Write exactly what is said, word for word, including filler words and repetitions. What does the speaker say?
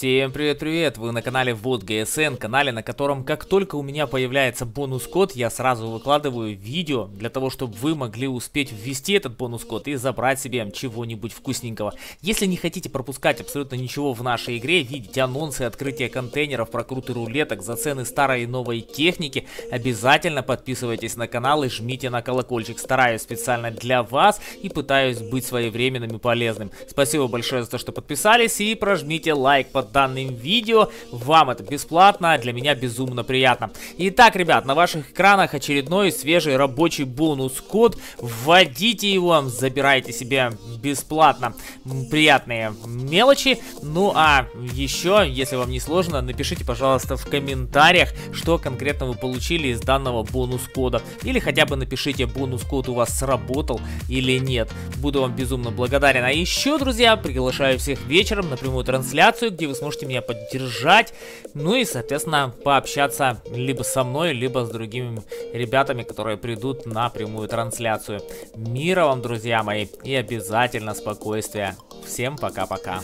Всем привет-привет, вы на канале вот джи эс эн, канале, на котором как только у меня появляется бонус-код, я сразу выкладываю видео для того, чтобы вы могли успеть ввести этот бонус-код и забрать себе чего-нибудь вкусненького. Если не хотите пропускать абсолютно ничего в нашей игре, видеть анонсы открытия контейнеров, прокруты рулеток за цены старой и новой техники, обязательно подписывайтесь на канал и жмите на колокольчик. Стараюсь специально для вас и пытаюсь быть своевременным и полезным. Спасибо большое за то, что подписались, и прожмите лайк под данным видео, вам это бесплатно, а для меня безумно приятно. Итак, ребят, на ваших экранах очередной свежий рабочий бонус-код. Вводите его, забирайте себе бесплатно приятные мелочи. Ну а еще, если вам не сложно, напишите, пожалуйста, в комментариях, что конкретно вы получили из данного бонус-кода. Или хотя бы напишите, бонус-код у вас сработал или нет. Буду вам безумно благодарен. А еще, друзья, приглашаю всех вечером на прямую трансляцию, где вы сможете меня поддержать, ну и, соответственно, пообщаться либо со мной, либо с другими ребятами, которые придут на прямую трансляцию. Мира вам, друзья мои, и обязательно спокойствия. Всем пока-пока.